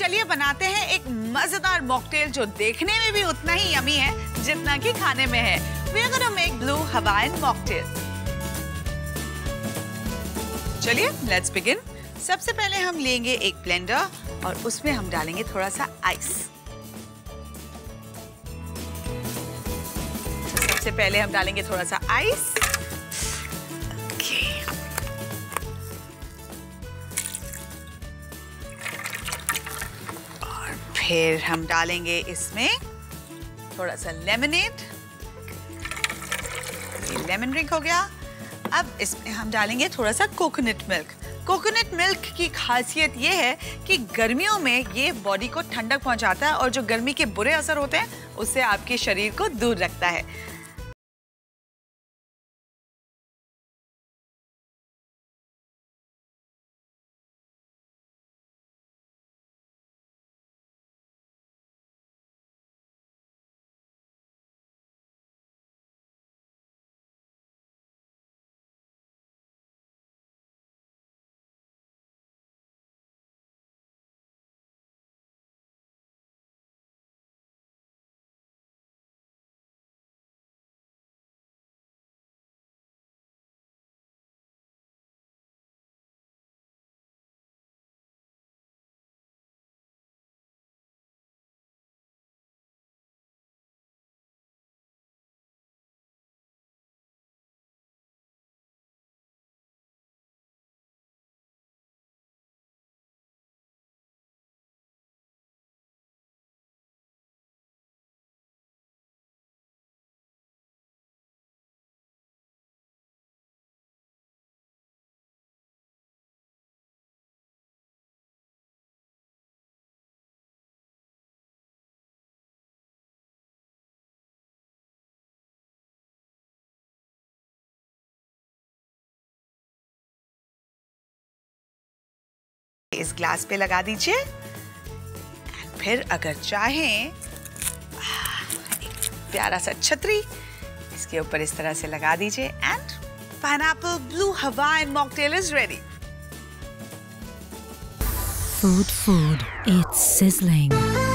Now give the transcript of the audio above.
चलिए बनाते हैं एक मजेदार मॉकटेल जो देखने में भी उतना ही यमी है जितना कि खाने में है। We are gonna make blue Hawaiian mocktail. चलिए let's begin. सबसे पहले हम लेंगे एक ब्लेंडर और उसमें हम डालेंगे थोड़ा सा आइस। सबसे पहले हम डालेंगे थोड़ा सा आइस। फिर हम डालेंगे इसमें थोड़ा सा लेमनेड, ये लेमन ड्रिंक हो गया। अब इसमें हम डालेंगे थोड़ा सा कोकोनट मिल्क। कोकोनट मिल्क की खासियत ये है कि गर्मियों में ये बॉडी को ठंडक पहुंचाता है और जो गर्मी के बुरे असर होते हैं उससे आपके शरीर को दूर रखता है। इस ग्लास पे लगा दीजिए। फिर अगर चाहें एक प्यारा सा छतरी इसके ऊपर इस तरह से लगा दीजिए and pineapple blue Hawaiian mocktail is ready. Food food it's sizzling.